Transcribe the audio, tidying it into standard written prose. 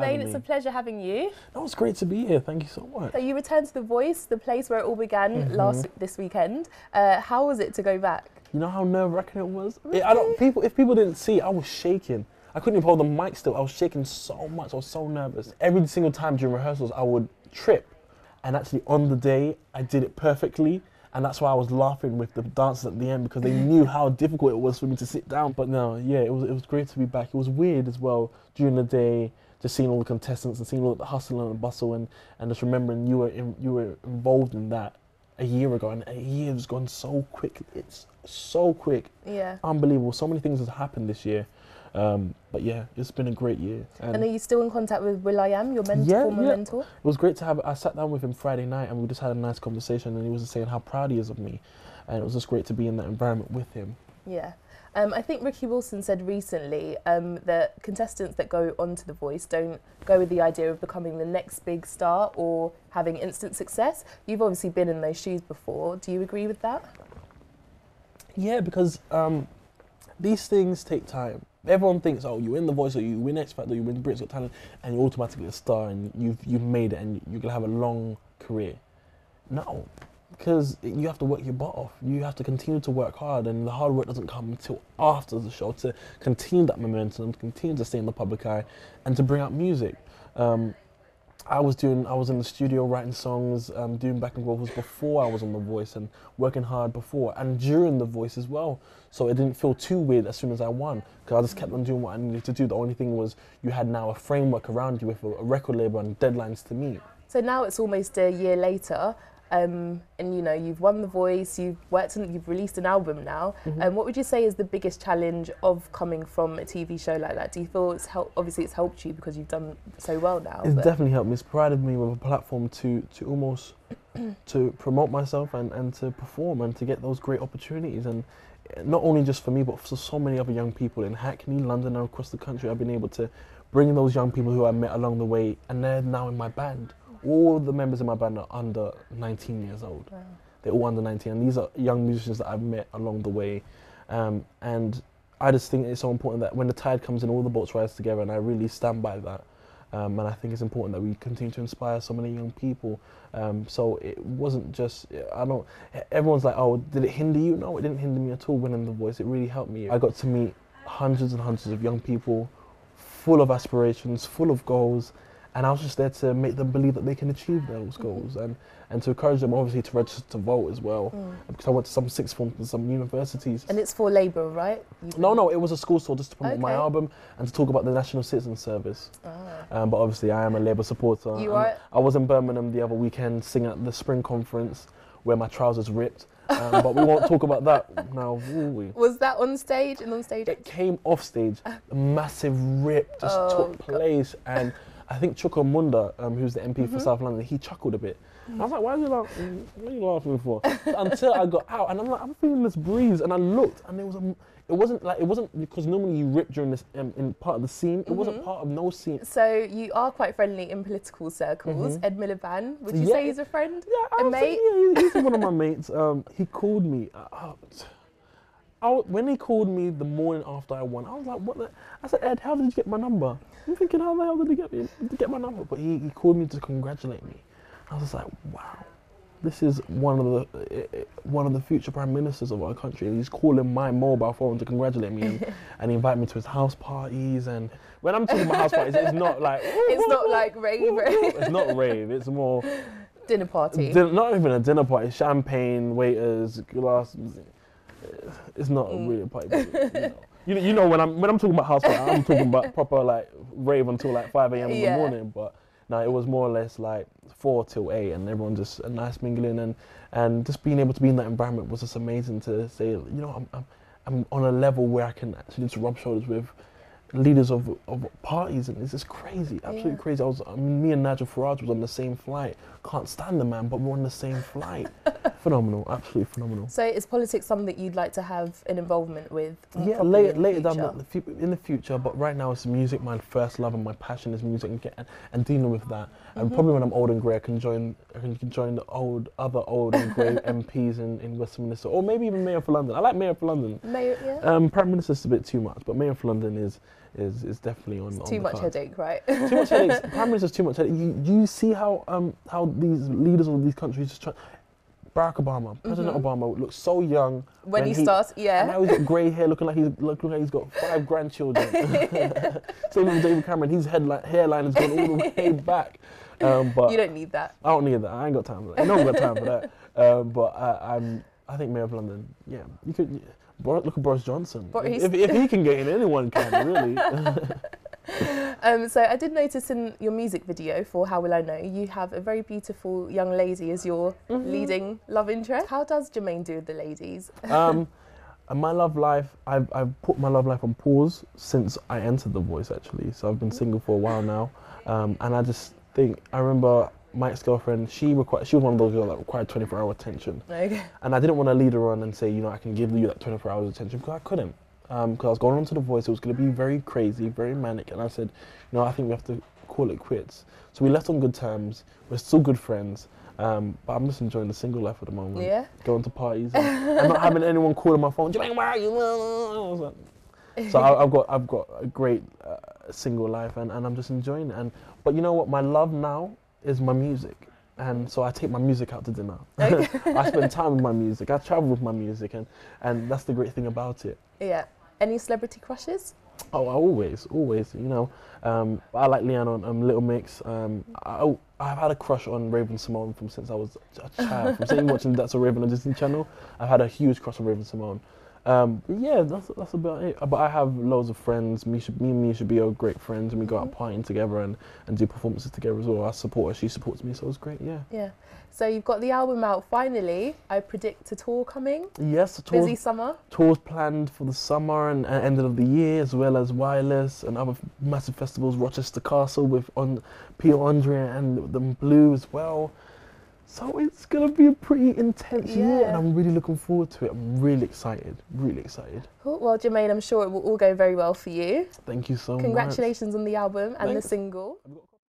Jane, it's a pleasure having you. No, it's great to be here. Thank you so much. So you returned to The Voice, the place where it all began this weekend. How was it to go back? You know how nerve-wracking it was? Really? If people didn't see, I was shaking. I couldn't even hold the mic still. I was shaking so much. I was so nervous. Every single time during rehearsals, I would trip. And actually, on the day, I did it perfectly. And that's why I was laughing with the dancers at the end, because they knew how difficult it was for me to sit down. But no, yeah, it was great to be back. It was weird as well during the day, just seeing all the contestants and seeing all the hustle and the bustle, and just remembering you were involved in that a year ago, and a year has gone so quick. It's so quick. Yeah. Unbelievable. So many things have happened this year. But yeah, it's been a great year. And are you still in contact with Will.i.am, your mentor, former mentor? It was great to have. I sat down with him Friday night and we just had a nice conversation, and he was just saying how proud he is of me. And it was just great to be in that environment with him. Yeah. I think Ricky Wilson said recently that contestants that go onto The Voice don't go with the idea of becoming the next big star or having instant success. You've obviously been in those shoes before. Do you agree with that? Yeah, because these things take time. Everyone thinks, oh, you win The Voice, or you win X Factor, or you win Britain's Got Talent, and you're automatically a star, and you've made it, and you're going to have a long career. No, because you have to work your butt off. You have to continue to work hard, and the hard work doesn't come until after the show, to continue that momentum, to continue to stay in the public eye, and to bring out music. I was in the studio writing songs, doing back and vocals before I was on The Voice, and working hard before and during The Voice as well. So it didn't feel too weird as soon as I won, because I just kept on doing what I needed to do. The only thing was you had now a framework around you with a record label and deadlines to meet. So now it's almost a year later, and you know, you've won The Voice, you've released an album now. What would you say is the biggest challenge of coming from a TV show like that? Do you feel it's helped? Obviously, it's helped you because you've done so well now. It's definitely helped me. It's provided me with a platform to almost to promote myself and to perform and to get those great opportunities, and not only just for me, but for so many other young people in Hackney, London, and across the country. I've been able to bring those young people who I met along the way, and they're now in my band. All the members in my band are under 19 years old. Wow. They're all under 19, and these are young musicians that I've met along the way. And I just think it's so important that when the tide comes in, all the boats rise together, and I really stand by that. And I think it's important that we continue to inspire so many young people. So it wasn't just, everyone's like, oh, did it hinder you? No, it didn't hinder me at all winning The Voice. It really helped me. I got to meet hundreds and hundreds of young people, full of aspirations, full of goals. And I was just there to make them believe that they can achieve those goals, and to encourage them, obviously, to register to vote as well. Because I went to some sixth forms and some universities. And it's for Labour, right? No, it was a school tour just to promote my album and to talk about the National Citizen Service. But obviously, I am a Labour supporter. I was in Birmingham the other weekend singing at the Spring Conference, where my trousers ripped. But we won't talk about that now, will we? Was that on stage? It came off stage. A massive rip just took place, and I think Chukomunda, who's the MP for South London, he chuckled a bit. I was like, what are you laughing for? Until I got out, and I'm like, I'm feeling this breeze, and I looked, and there was it wasn't because normally you rip during this in part of the scene. It wasn't part of no scene. So you are quite friendly in political circles. Ed Miliband, would you say he's a friend? Yeah, a mate? Yeah, he's one of my mates. He called me. When they called me the morning after I won, I was like, what the? I said, Ed, how did you get my number? I'm thinking, how the hell did he get my number? But he called me to congratulate me. I was just like, wow, this is one of the future prime ministers of our country. And he's calling my mobile phone to congratulate me, and he invited me to his house parties. And when I'm talking about house parties, it's not like it's not rave. It's more dinner party. Not even a dinner party. Champagne, waiters, glasses. It's not a real party, but, you know when I'm talking about house party, I'm talking about proper like rave until like 5 a.m. in the morning. But no, it was more or less like 4 till 8, and everyone just a nice mingling, and just being able to be in that environment was just amazing. To say, you know, I'm on a level where I can actually just rub shoulders with leaders of parties, and it's just crazy, absolutely crazy. Me and Nigel Farage was on the same flight. Can't stand the man, but we're on the same flight. Phenomenal, absolutely phenomenal. So is politics something that you'd like to have an involvement with? Yeah, later down in the future, but right now it's music, my first love, and my passion is music, and dealing with that. And probably when I'm old and grey, I can join the other old and grey MPs in Westminster, or maybe even Mayor for London. I like Mayor for London. Prime Minister's a bit too much, but Mayor for London is is definitely on. It's too much headache, right? Too much headache. Prime Minister's too much headache. You see how these leaders of these countries just try. Barack Obama, President Obama looks so young when he starts. Yeah, and now he's got grey hair, looking like he's got 5 grandchildren. Same with David Cameron. His hairline has gone all the way back. But you don't need that. I don't need that. I ain't got time for that. I don't got time for that. I think Mayor of London. Yeah, you could. Yeah. Look at Boris Johnson. If he can get in, anyone can, really. So I did notice in your music video for How Will I Know, you have a very beautiful young lady as your leading love interest. How does Jermaine do with the ladies? My love life, I've put my love life on pause since I entered The Voice, actually. So I've been single for a while now. And I just think, I remember my ex-girlfriend, she was one of those girls that required 24-hour attention. Okay. And I didn't want to lead her on and say, you know, I can give you that 24 hours attention, because I couldn't. Because I was going on to The Voice, it was going to be very crazy, very manic, and I said, you know, I think we have to call it quits. So we left on good terms, we're still good friends, but I'm just enjoying the single life at the moment. Yeah. Going to parties and not having anyone calling my phone, Jermaine, where are you? So I've got a great single life, and I'm just enjoying it. But you know what, my love now is my music, and so I take my music out to dinner. Okay. I spend time with my music, I travel with my music, and that's the great thing about it. Yeah. Any celebrity crushes? Oh, always, you know. I like Leanne on Little Mix. I've had a crush on Raven Simone since I was a child. From watching That's So Raven on Disney Channel, I've had a huge crush on Raven Simone. Yeah, that's about it. But I have loads of friends. Me and Misha B are great friends, and we go out partying together and do performances together as well. I support her, she supports me, so it's great, yeah. Yeah. So you've got the album out finally. I predict a tour coming. Yes, a tour. Busy summer. Tours planned for the summer and end of the year, as well as Wireless and other massive festivals, Rochester Castle with Peter Andre and the Blue as well. So it's going to be a pretty intense year, and I'm really looking forward to it. I'm really excited, really excited. Cool. Well, Jermaine, I'm sure it will all go very well for you. Thank you so much. Congratulations on the album and the single.